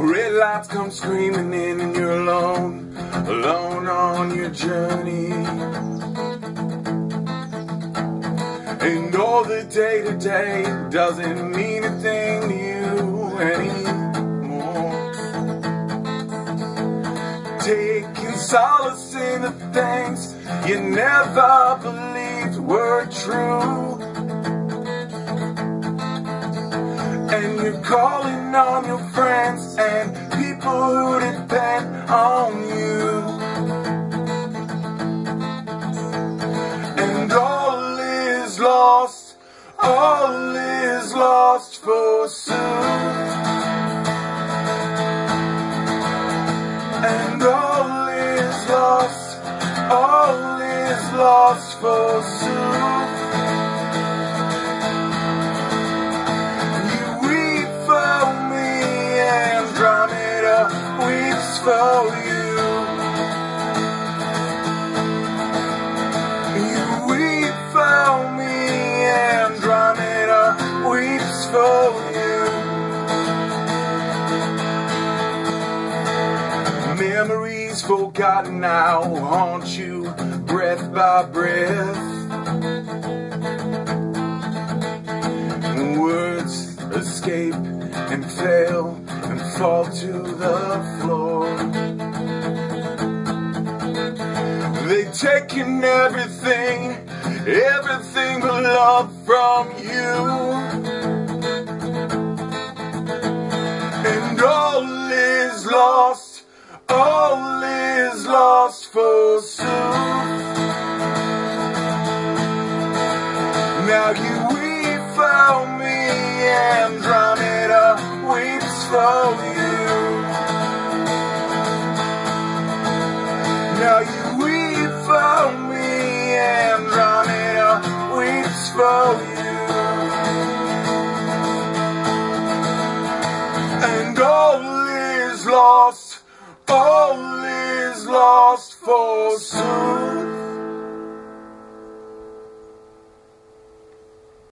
Red lights come screaming in and you're alone, alone on your journey. And all the day-to-day doesn't mean a thing to you anymore. Taking solace in the things you never believed were true. And you're calling on your friends and people who depend on you. And all is lost forsooth. And all is lost forsooth. For you, you weep for me, Andromeda weeps for you. Memories forgotten now haunt you, breath by breath. Words escape and fail and fall to the floor. They've taken everything, everything but love from you. And all is lost forsooth. Now you weep for me, Andromeda weeps for you. Now you weep for me, Andromeda weeps for you. And all is lost forsooth.